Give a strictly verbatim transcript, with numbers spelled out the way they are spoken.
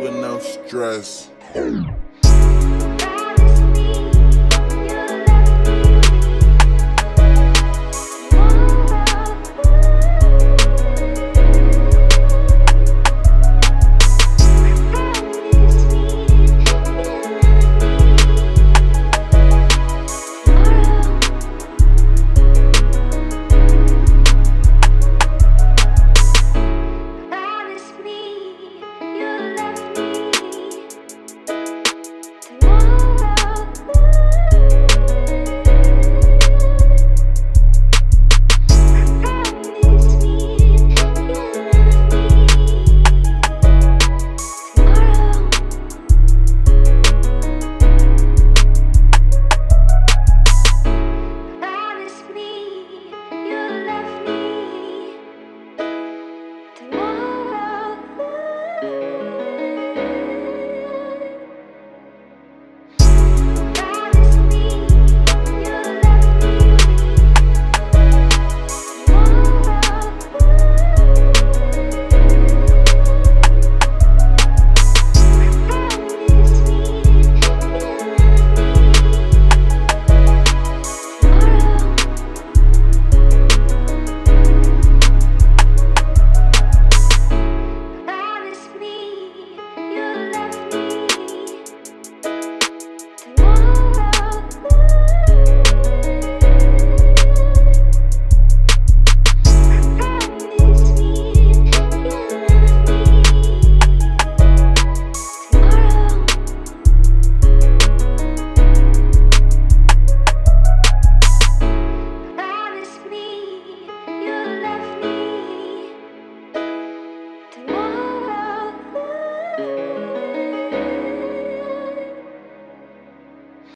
With no stress.